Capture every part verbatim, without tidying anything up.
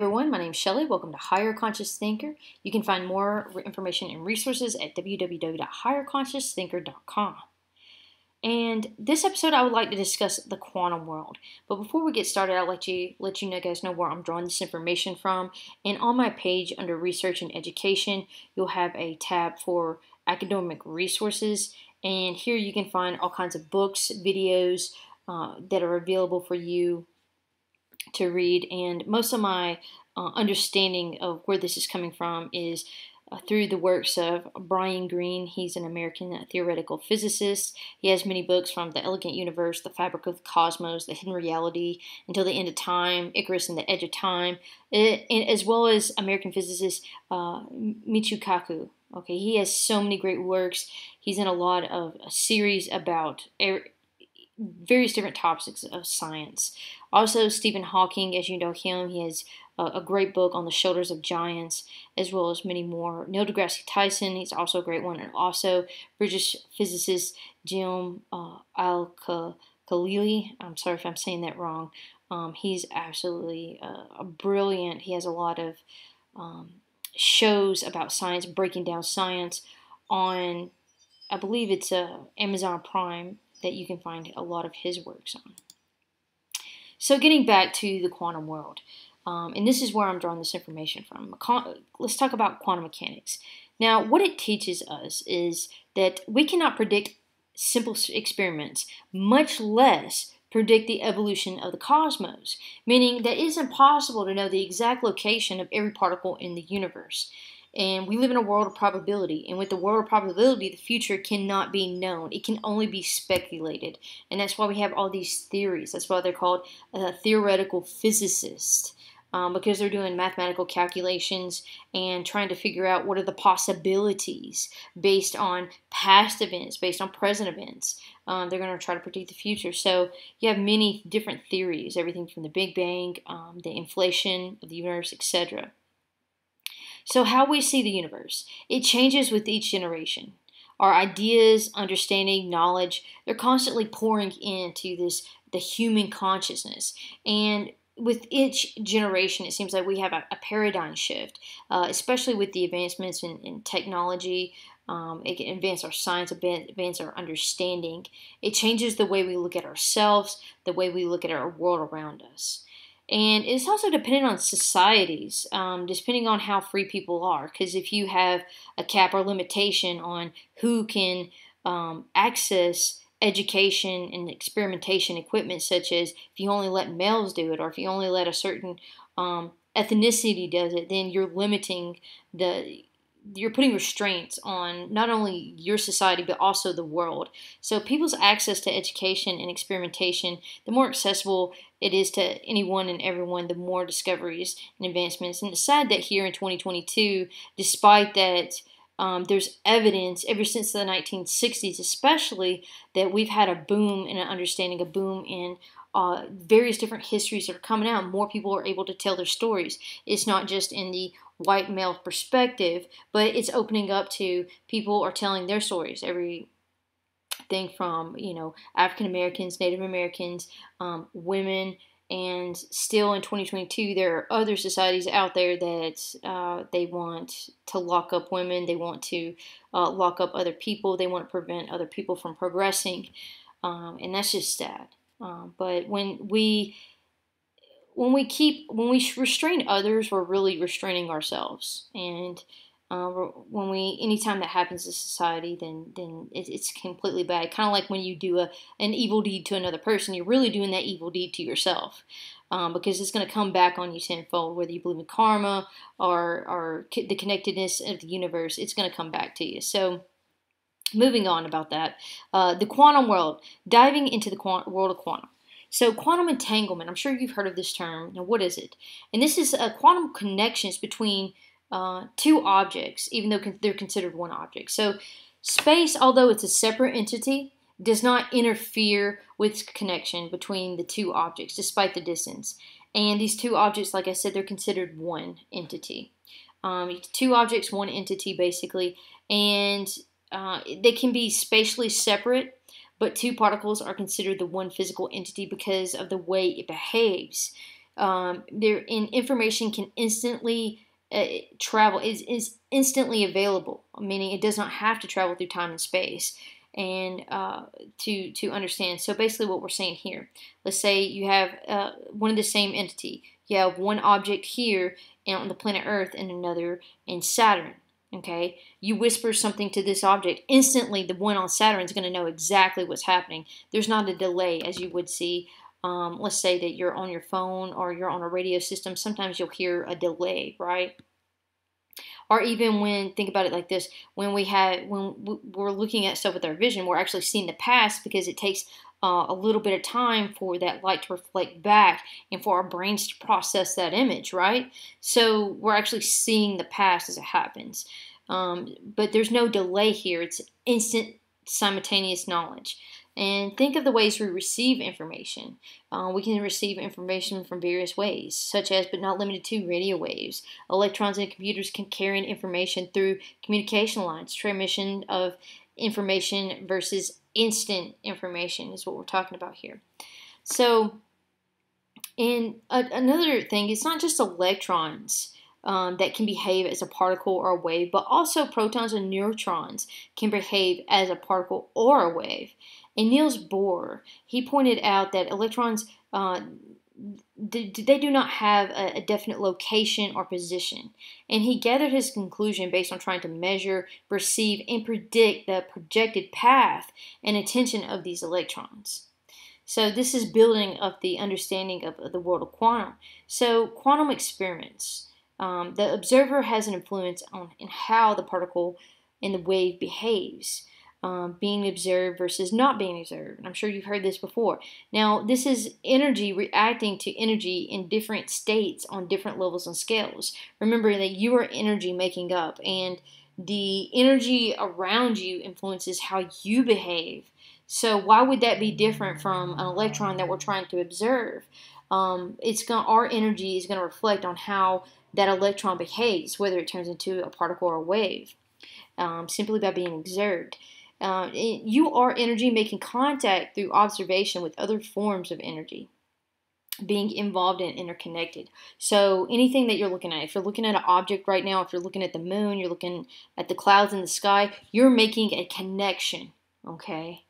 Everyone, my name is Shelley. Welcome to Higher Conscious Thinker. You can find more information and resources at w w w dot higher conscious thinker dot com. And this episode, I would like to discuss the quantum world. But before we get started, I'll let you let you know, guys, know where I'm drawing this information from. And on my page under Research and Education, you'll have a tab for academic resources. And here you can find all kinds of books, videos uh, that are available for you to read, and most of my uh, understanding of where this is coming from is uh, through the works of Brian Greene. He's an American theoretical physicist. He has many books, from The Elegant Universe, The Fabric of the Cosmos, The Hidden Reality, Until the End of Time, Icarus and the Edge of Time, it, and as well as American physicist uh, Michio Kaku. Okay, he has so many great works. He's in a lot of a series about er various different topics of science. Also, Stephen Hawking, as you know him, he has a, a great book on the shoulders of giants, as well as many more. Neil deGrasse Tyson, he's also a great one, and also British physicist Jim uh, Al-Khalili. I'm sorry if I'm saying that wrong. Um, he's absolutely uh, brilliant. He has a lot of um, shows about science, breaking down science on, I believe it's uh, Amazon Prime, that you can find a lot of his works on. So getting back to the quantum world, um, and this is where I'm drawing this information from. Let's talk about quantum mechanics. Now, what it teaches us is that we cannot predict simple experiments, much less predict the evolution of the cosmos, meaning that it is impossible to know the exact location of every particle in the universe. And we live in a world of probability. And with the world of probability, the future cannot be known. It can only be speculated. And that's why we have all these theories. That's why they're called uh, theoretical physicists. Um, because they're doing mathematical calculations and trying to figure out what are the possibilities based on past events, based on present events. Um, they're going to try to predict the future. So you have many different theories. Everything from the Big Bang, um, the inflation of the universe, et cetera. So how we see the universe, it changes with each generation. Our ideas, understanding, knowledge, they're constantly pouring into this, the human consciousness. And with each generation, it seems like we have a, a paradigm shift, uh, especially with the advancements in, in technology. Um, it can advance our science, advance our understanding. It changes the way we look at ourselves, the way we look at our world around us. And it's also dependent on societies, um, depending on how free people are. Because if you have a cap or limitation on who can um, access education and experimentation equipment, such as if you only let males do it, or if you only let a certain um, ethnicity does it, then you're limiting the, you're putting restraints on not only your society, but also the world. So people's access to education and experimentation, the more accessible it is to anyone and everyone, the more discoveries and advancements. And it's sad that here in twenty twenty-two, despite that um, there's evidence ever since the nineteen sixties, especially, that we've had a boom in an understanding, a boom in uh, various different histories that are coming out. More people are able to tell their stories. It's not just in the white male perspective, but it's opening up to people are telling their stories. Everything from, you know, African Americans, Native Americans, um, women, and still in twenty twenty-two, there are other societies out there that uh, they want to lock up women, they want to uh, lock up other people, they want to prevent other people from progressing, um, and that's just sad. Um, but when we When we keep, when we restrain others, we're really restraining ourselves. And uh, when we, anytime that happens to society, then then it, it's completely bad. Kind of like when you do a an evil deed to another person, you're really doing that evil deed to yourself, um, because it's going to come back on you tenfold. Whether you believe in karma or or the connectedness of the universe, it's going to come back to you. So, moving on about that, uh, the quantum world, diving into the quant world of quantum. So quantum entanglement, I'm sure you've heard of this term. Now, what is it? And this is uh, quantum connections between uh, two objects, even though con they're considered one object. So space, although it's a separate entity, does not interfere with connection between the two objects, despite the distance. And these two objects, like I said, they're considered one entity. Um, two objects, one entity, basically. And uh, they can be spatially separate, but two particles are considered the one physical entity because of the way it behaves. Um, there and information can instantly uh, travel is is instantly available, meaning it does not have to travel through time and space. And uh, to to understand, so basically what we're saying here, let's say you have uh, one of the same entity. You have one object here and on the planet Earth and another in Saturn. Okay, you whisper something to this object, instantly the one on Saturn is going to know exactly what's happening. There's not a delay as you would see. Um, let's say that you're on your phone or you're on a radio system. Sometimes you'll hear a delay, right? Or even when, think about it like this, when we have, when we're looking at stuff with our vision, we're actually seeing the past because it takes uh, a little bit of time for that light to reflect back and for our brains to process that image, right? So we're actually seeing the past as it happens. Um, but there's no delay here. It's instant, simultaneous knowledge. And think of the ways we receive information. Uh, we can receive information from various ways, such as but not limited to radio waves. Electrons and computers can carry information through communication lines. Transmission of information versus instant information is what we're talking about here. So, and a, another thing, it's not just electrons Um, that can behave as a particle or a wave, but also protons and neutrons can behave as a particle or a wave. And Niels Bohr, he pointed out that electrons, uh, th they do not have a, a definite location or position. And he gathered his conclusion based on trying to measure, perceive, and predict the projected path and intention of these electrons. So this is building up the understanding of, of the world of quantum. So quantum experiments. Um, the observer has an influence on in how the particle and the wave behaves, um, being observed versus not being observed. And I'm sure you've heard this before. Now, this is energy reacting to energy in different states on different levels and scales. Remember that you are energy making up, and the energy around you influences how you behave. So why would that be different from an electron that we're trying to observe? Um, it's gonna, our energy is going to reflect on how that electron behaves, whether it turns into a particle or a wave, um, simply by being observed. Uh, you are energy making contact through observation with other forms of energy, being involved and interconnected. So anything that you're looking at, if you're looking at an object right now, if you're looking at the moon, you're looking at the clouds in the sky, you're making a connection, okay,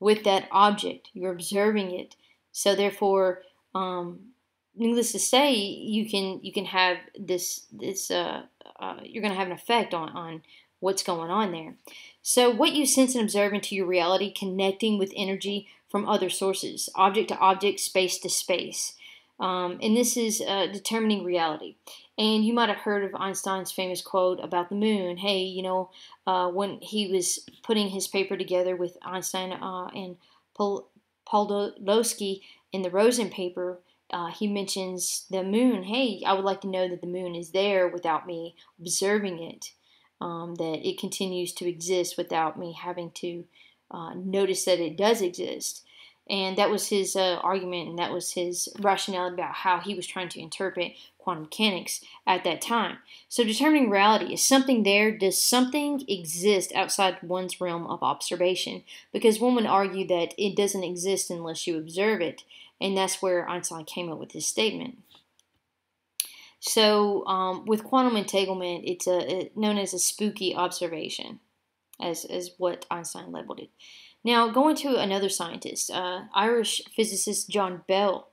with that object. You're observing it. So therefore, um, needless to say, you can you can have this this uh, uh, you're going to have an effect on on what's going on there. So what you sense and observe into your reality, connecting with energy from other sources, object to object, space to space, um, and this is uh, determining reality. And you might have heard of Einstein's famous quote about the moon. Hey, you know, uh, when he was putting his paper together with Einstein uh, and Podolsky in the Rosen paper. Uh, he mentions the moon. Hey, I would like to know that the moon is there without me observing it, um, that it continues to exist without me having to uh, notice that it does exist. And that was his uh, argument, and that was his rationale about how he was trying to interpret quantum mechanics at that time. So determining reality, is something there? Does something exist outside one's realm of observation? Because one would argue that it doesn't exist unless you observe it. And that's where Einstein came up with his statement. So um, with quantum entanglement, it's a, it, known as a spooky observation, as, as what Einstein labeled it. Now, going to another scientist, uh, Irish physicist John Bell.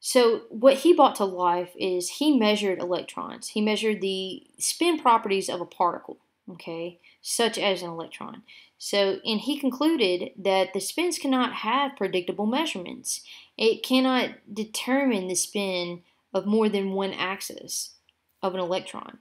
So what he brought to life is he measured electrons. He measured the spin properties of a particle, okay, such as an electron. So, and he concluded that the spins cannot have predictable measurements. It cannot determine the spin of more than one axis of an electron.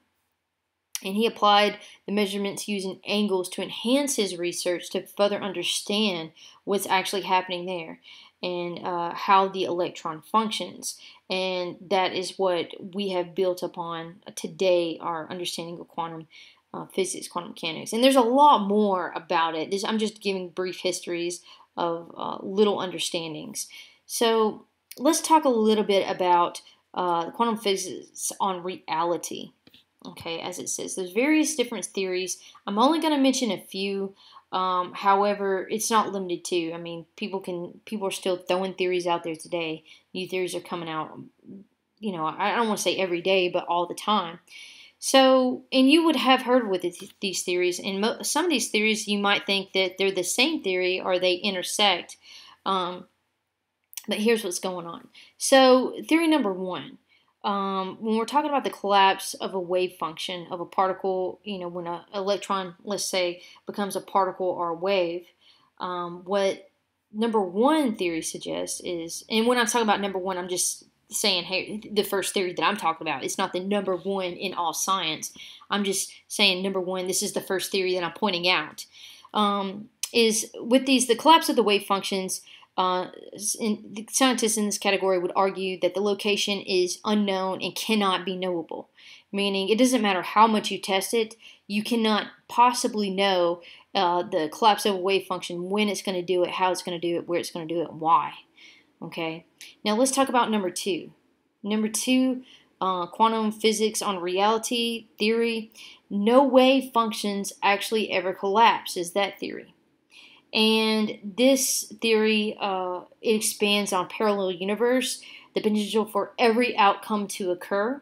And he applied the measurements using angles to enhance his research to further understand what's actually happening there and uh, how the electron functions. And that is what we have built upon today, our understanding of quantum Uh, physics, quantum mechanics, and there's a lot more about it. This, I'm just giving brief histories of uh, little understandings. So let's talk a little bit about uh, quantum physics on reality. okay, as it says. There's various different theories. I'm only going to mention a few. Um, however, it's not limited to. I mean, people can people are still throwing theories out there today. New theories are coming out, you know, I don't want to say every day, but all the time. So, and you would have heard with th- these theories, and mo- some of these theories you might think that they're the same theory or they intersect, um, but here's what's going on. So, theory number one, um, when we're talking about the collapse of a wave function of a particle, you know, when an electron, let's say, becomes a particle or a wave, um, what number one theory suggests is, and when I'm talking about number one, I'm just saying, hey, the first theory that I'm talking about, it's not the number one in all science. I'm just saying number one, this is the first theory that I'm pointing out, um, is with these, the collapse of the wave functions, uh, in, the scientists in this category would argue that the location is unknown and cannot be knowable, meaning it doesn't matter how much you test it, you cannot possibly know uh, the collapse of a wave function, when it's going to do it, how it's going to do it, where it's going to do it, and why. Okay, now let's talk about number two. Number two, uh, quantum physics on reality theory. No wave functions actually ever collapse, is that theory. And this theory, uh, it expands on parallel universe, the potential for every outcome to occur.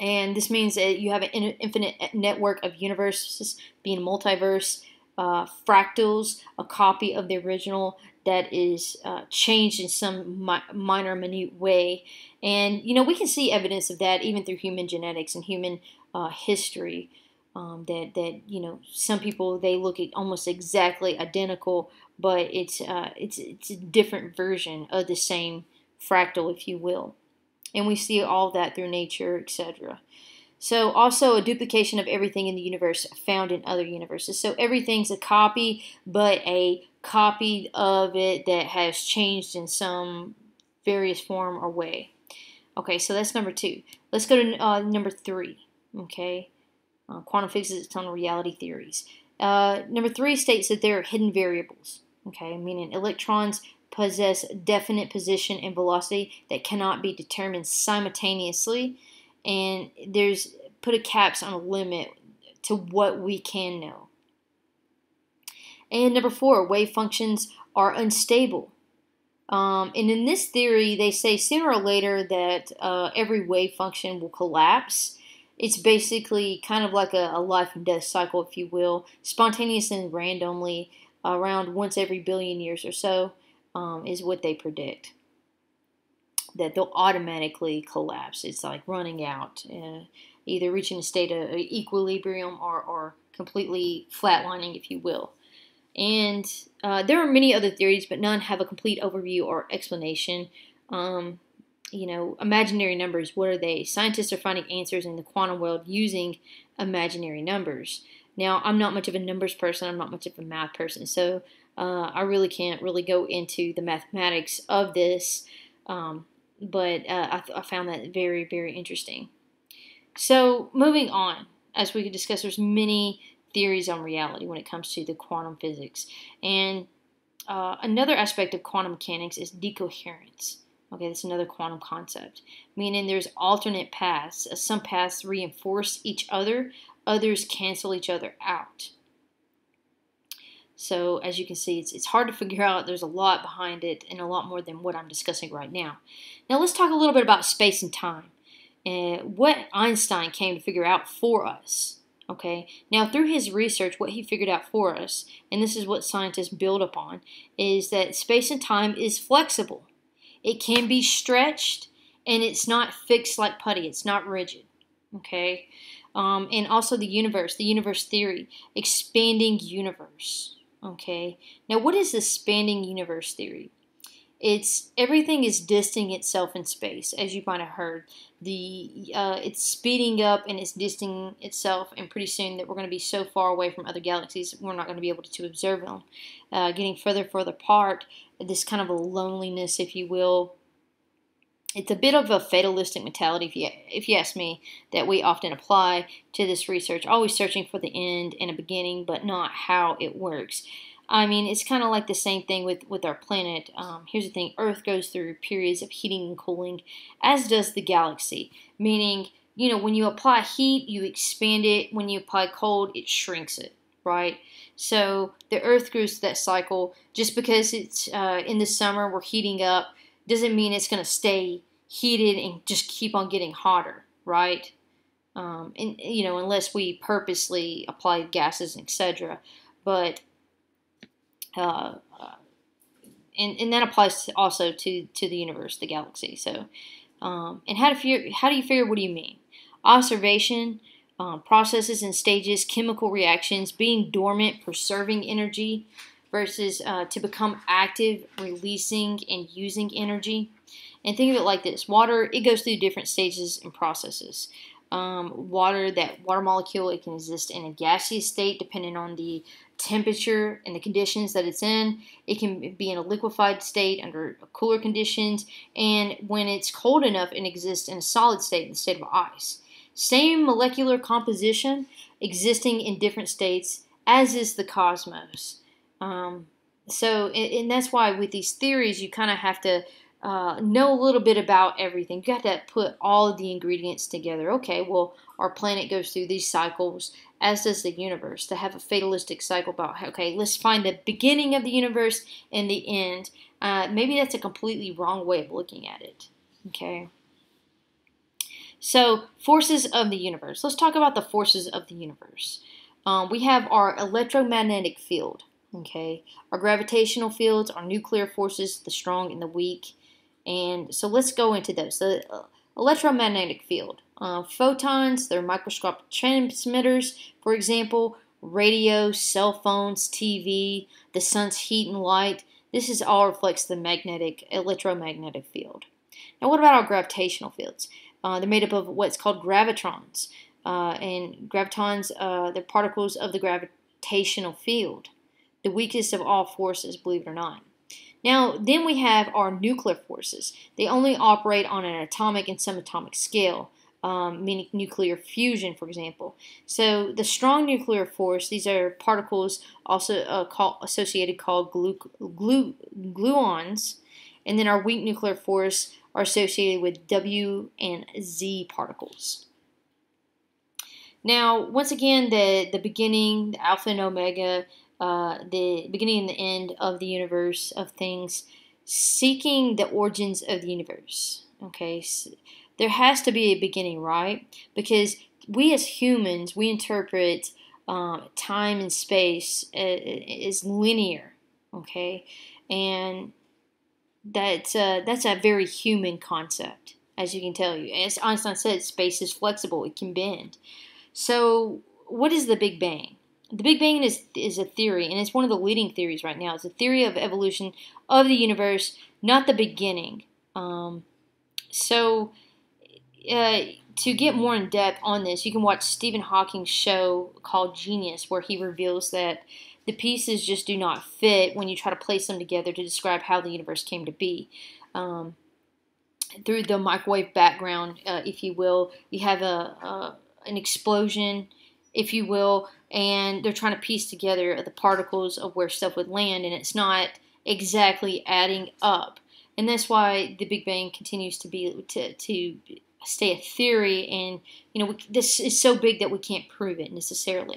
And this means that you have an infinite network of universes, being multiverse, uh, fractals, a copy of the original that is uh, changed in some mi- minor, minute way. And, you know, we can see evidence of that even through human genetics and human uh, history, um, that, that, you know, some people, they look at almost exactly identical, but it's, uh, it's, it's a different version of the same fractal, if you will. And we see all that through nature, et cetera. So also a duplication of everything in the universe found in other universes. So everything's a copy, but a copy of it that has changed in some various form or way. Okay, so that's number two. Let's go to uh, number three, okay? Uh, quantum physics on reality theories. Uh, number three states that there are hidden variables, okay? Meaning electrons possess definite position and velocity that cannot be determined simultaneously. And there's put a caps on a limit to what we can know. And number four, wave functions are unstable. Um, and in this theory, they say sooner or later that uh, every wave function will collapse. It's basically kind of like a, a life and death cycle, if you will, spontaneous and randomly, around once every billion years or so, um, is what they predict. That they'll automatically collapse. It's like running out, uh, either reaching a state of equilibrium or, or completely flatlining, if you will. And uh, there are many other theories, but none have a complete overview or explanation. Um, you know, imaginary numbers, what are they? Scientists are finding answers in the quantum world using imaginary numbers. Now, I'm not much of a numbers person. I'm not much of a math person. So uh, I really can't really go into the mathematics of this. Um, But uh, I, th- I found that very, very interesting. So moving on, as we could discuss, there's many theories on reality when it comes to the quantum physics. And uh, another aspect of quantum mechanics is decoherence. Okay, that's another quantum concept. Meaning there's alternate paths. Some paths reinforce each other. Others cancel each other out. So as you can see, it's, it's hard to figure out. There's a lot behind it and a lot more than what I'm discussing right now. Now let's talk a little bit about space and time and what Einstein came to figure out for us. Okay, now through his research, what he figured out for us, and this is what scientists build upon, is that space and time is flexible. It can be stretched and it's not fixed like putty. It's not rigid. Okay, um, and also the universe, the universe theory, expanding universe. Okay, now what is the expanding universe theory? It's everything is distancing itself in space, as you might have heard. The uh, it's speeding up and it's distancing itself, and pretty soon that we're going to be so far away from other galaxies, we're not going to be able to, to observe them. Uh, getting further, further apart, this kind of a loneliness, if you will. It's a bit of a fatalistic mentality, if you, if you ask me, that we often apply to this research, always searching for the end and a beginning, but not how it works. I mean, it's kind of like the same thing with, with our planet. Um, here's the thing. Earth goes through periods of heating and cooling, as does the galaxy, meaning you know, when you apply heat, you expand it. When you apply cold, it shrinks it, right? So the Earth goes through that cycle. Just because it's uh, in the summer, we're heating up, doesn't mean it's going to stay heated and just keep on getting hotter, right? Um, and, you know, unless we purposely apply gases, et cetera. But, uh, and, and that applies also to, to the universe, the galaxy. So, um, and how do you, how do you figure, what do you mean? Observation, um, processes and stages, chemical reactions, being dormant, preserving energy, versus uh, to become active, releasing and using energy. And think of it like this. Water, it goes through different stages and processes. Um, water, that water molecule, it can exist in a gaseous state depending on the temperature and the conditions that it's in. It can be in a liquefied state under cooler conditions. And when it's cold enough, it exists in a solid state, in the state of ice. Same molecular composition existing in different states, as is the cosmos. Um, so, and, and that's why with these theories, you kind of have to Uh, know a little bit about everything. You got to put all of the ingredients together. Okay, well, our planet goes through these cycles, as does the universe. To have a fatalistic cycle about, okay, let's find the beginning of the universe and the end. Uh, maybe that's a completely wrong way of looking at it. Okay. So, forces of the universe. Let's talk about the forces of the universe. Um, we have our electromagnetic field. Okay. Our gravitational fields, our nuclear forces, the strong and the weak. And so let's go into those. The electromagnetic field. Uh, photons, they're microscopic transmitters, for example, radio, cell phones, T V, the sun's heat and light. This is all reflects the magnetic, electromagnetic field. Now what about our gravitational fields? Uh, they're made up of what's called gravitrons. Uh, and gravitons, uh, they're particles of the gravitational field. The weakest of all forces, believe it or not. Now, then we have our nuclear forces. They only operate on an atomic and subatomic scale, um, meaning nuclear fusion, for example. So the strong nuclear force, these are particles also uh, call, associated called glu glu gluons, and then our weak nuclear force are associated with W and Z particles. Now, once again, the, the beginning, the alpha and omega, Uh, the beginning and the end of the universe of things, seeking the origins of the universe. Okay, so there has to be a beginning, right? Because we as humans, we interpret um, time and space as linear. Okay, and that's uh, that's a very human concept, as you can tell. You as Einstein said, space is flexible; it can bend. So, what is the Big Bang? The Big Bang is, is a theory, and it's one of the leading theories right now. It's a theory of evolution of the universe, not the beginning. Um, so, uh, to get more in depth on this, you can watch Stephen Hawking's show called Genius, where he reveals that the pieces just do not fit when you try to place them together to describe how the universe came to be. Um, through the microwave background, uh, if you will, you have a, a an explosion, if you will, and they're trying to piece together the particles of where stuff would land, and it's not exactly adding up. And that's why the Big Bang continues to be to, to stay a theory, and you know we, this is so big that we can't prove it necessarily.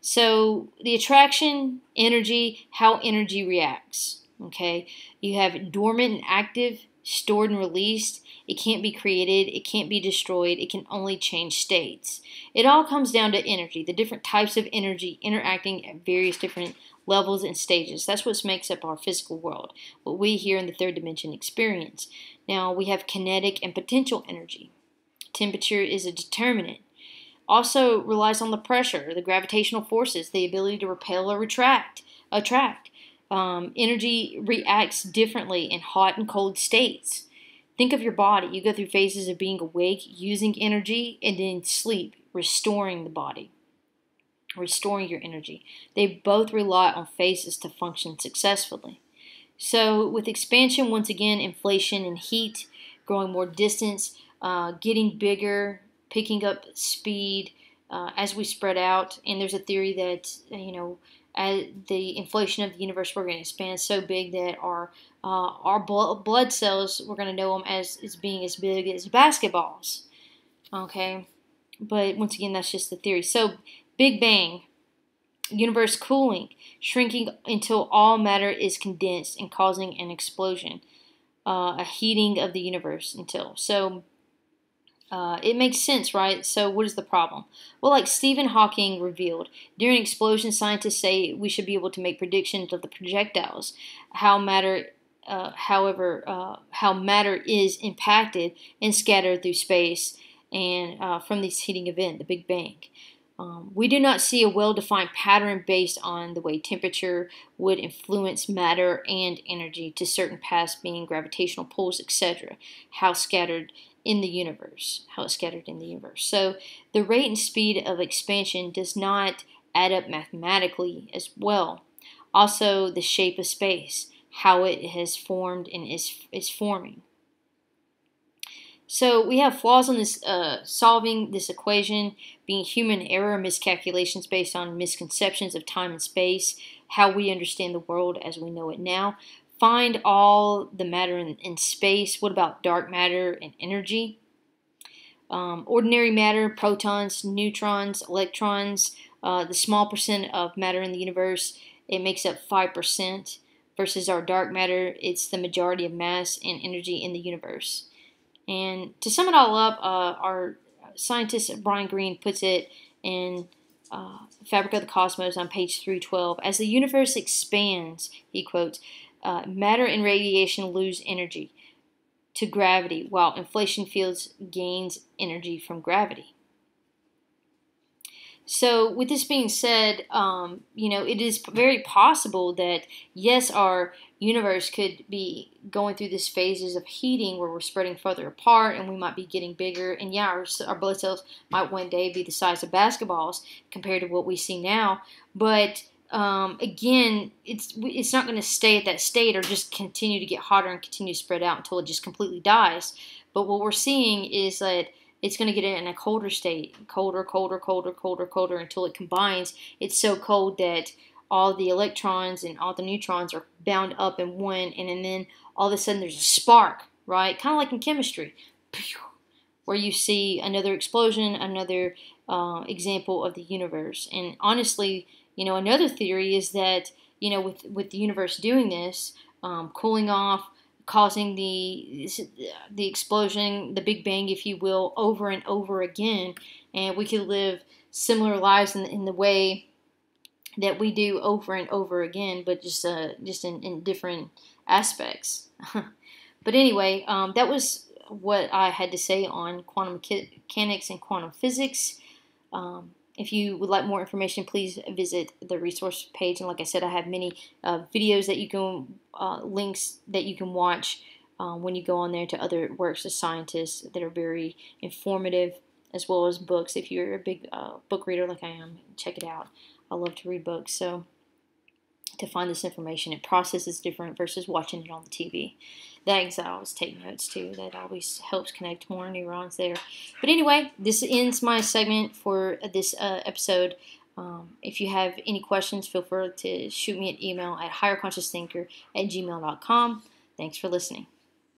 So the attraction, energy, how energy reacts. Okay, you have dormant and active, stored and released. It can't be created, it can't be destroyed, it can only change states. It all comes down to energy, the different types of energy interacting at various different levels and stages. That's what makes up our physical world, what we here in the third dimension experience. Now we have kinetic and potential energy. Temperature is a determinant. Also relies on the pressure, the gravitational forces, the ability to repel or retract, attract. Um, energy reacts differently in hot and cold states. Think of your body. You go through phases of being awake, using energy, and then sleep, restoring the body, restoring your energy. They both rely on phases to function successfully. So with expansion, once again, inflation and heat, growing more distance, uh, getting bigger, picking up speed uh, as we spread out. And there's a theory that, you know, as the inflation of the universe, we're going to expand so big that our uh, our bl blood cells, we're going to know them as, as being as big as basketballs. Okay, but once again, that's just the theory. So Big Bang, universe cooling, shrinking until all matter is condensed and causing an explosion, uh, a heating of the universe until. So uh, it makes sense, right? So what is the problem? Well, like Stephen Hawking revealed, during explosion, scientists say we should be able to make predictions of the projectiles, how matter Uh, however, uh, how matter is impacted and scattered through space and uh, from this heating event, the Big Bang. Um, we do not see a well-defined pattern based on the way temperature would influence matter and energy to certain paths being gravitational pulls, et cetera. How scattered in the universe, how it's scattered in the universe. So the rate and speed of expansion does not add up mathematically as well. Also, the shape of space, how it has formed and is is forming. So we have flaws on this uh, solving this equation, being human error, miscalculations based on misconceptions of time and space, how we understand the world as we know it now. Find all the matter in, in space. What about dark matter and energy? Um, ordinary matter, protons, neutrons, electrons, uh, the small percent of matter in the universe, it makes up five percent. Versus our dark matter, it's the majority of mass and energy in the universe. And to sum it all up, uh, our scientist Brian Greene puts it in uh, The Fabric of the Cosmos on page three twelve. As the universe expands, he quotes, uh, matter and radiation lose energy to gravity, while inflation fields gains energy from gravity. So with this being said, um, you know, it is very possible that, yes, our universe could be going through these phases of heating where we're spreading further apart and we might be getting bigger. And, yeah, our, our blood cells might one day be the size of basketballs compared to what we see now. But, um, again, it's, it's not going to stay at that state or just continue to get hotter and continue to spread out until it just completely dies. But what we're seeing is that it's going to get in a colder state, colder, colder, colder, colder, colder, until it combines. It's so cold that all the electrons and all the neutrons are bound up in one, and, and then all of a sudden there's a spark, right? Kind of like in chemistry, where you see another explosion, another uh, example of the universe. And honestly, you know, another theory is that, you know, with, with the universe doing this, um, cooling off, causing the the explosion, the Big Bang, if you will, over and over again, and we could live similar lives in, in the way that we do over and over again, but just uh, just in, in different aspects. But anyway, um, that was what I had to say on quantum mechanics and quantum physics. Um, If you would like more information, please visit the resource page. And like I said, I have many uh, videos that you can, uh, links that you can watch uh, when you go on there to other works of scientists that are very informative, as well as books. If you're a big uh, book reader like I am, check it out. I love to read books. So to find this information, it processes different versus watching it on the T V. That I always take notes too. That always helps connect more neurons there. But anyway, this ends my segment for this uh, episode. Um, if you have any questions, feel free to shoot me an email at higherconsciousthinker at gmail dot com. Thanks for listening.